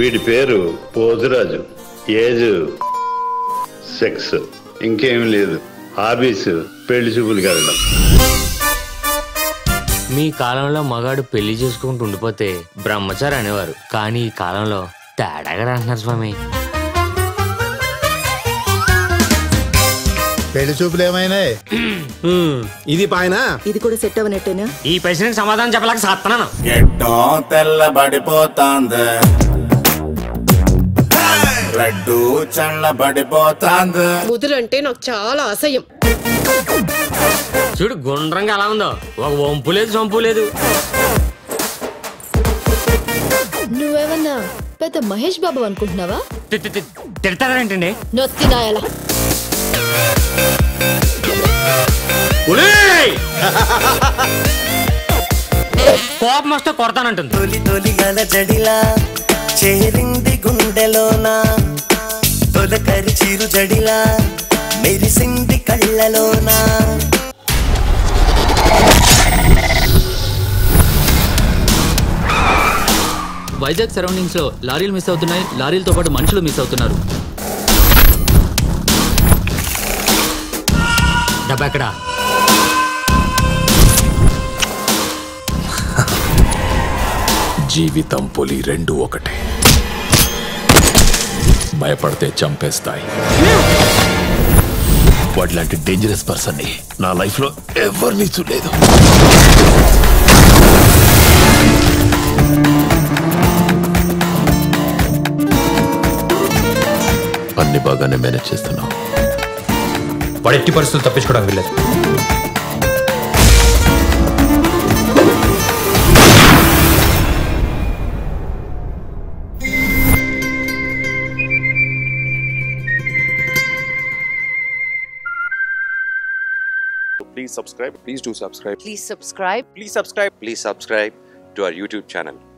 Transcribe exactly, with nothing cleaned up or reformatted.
వీడి పేరు Poturaju, age sex, ఇంకేం లేదు, హాబీస్ పెళ్లి చూపులు కలడం. మీ కాలంలో మగాడు పెళ్లి చేసుకుంటూ ఉండిపోతే బ్రహ్మచారి అనేవారు, కానీ ఈ కాలంలో తేడాగా అంటున్నారు స్వామి. పెళ్లి చూపులు ఏమైనా ఇది పైన ఇది కూడా సెట్ అవ్వనట్టేనా? ఈ ప్రశ్నకి సమాధానం చెప్పలేక సాత్తున్నాను. ఎట్టో తెల్లబడిపోతాంది, రెడ్డు చల్లబడిపోతాంది. ముదులంటే నాకు చాలా అసహ్యం. చూడు గుండ్రంగా అలా ఉందో, ఒక వంపు లేదు సొంపు లేదు. నువ్వేమన్నా పెద్ద మహేష్ బాబు అనుకుంటున్నావా? తిడతారేంటండి? నొత్తి నాయలా కోపం వస్తే కొడతానంటుంది. తొలి తొలి గల జడిలా చేరింది గుండెలోనా, తొలకరి చిరు జడిలా మెరిసింది కళ్ళలోనా. వైజాగ్ సరౌండింగ్స్ లో లారీలు మిస్ అవుతున్నాయి, లారీలతో పాటు మనుషులు మిస్ అవుతున్నారు. డబ్బా ఎక్కడా? జీవితం పులి, రెండు ఒకటే, భయపడితే చంపేస్తాయి. వాటిలాంటి డేంజరస్ పర్సన్ని నా లైఫ్లో ఎవరిని చూడలేదు. అన్ని బాగానే మేనేజ్ చేస్తున్నాం. వాడు ఎట్టి పరిస్థితులు తప్పించుకోవడానికి వెళ్ళదు. Please subscribe. Please do subscribe. Please subscribe. Please subscribe. Please subscribe to our YouTube channel.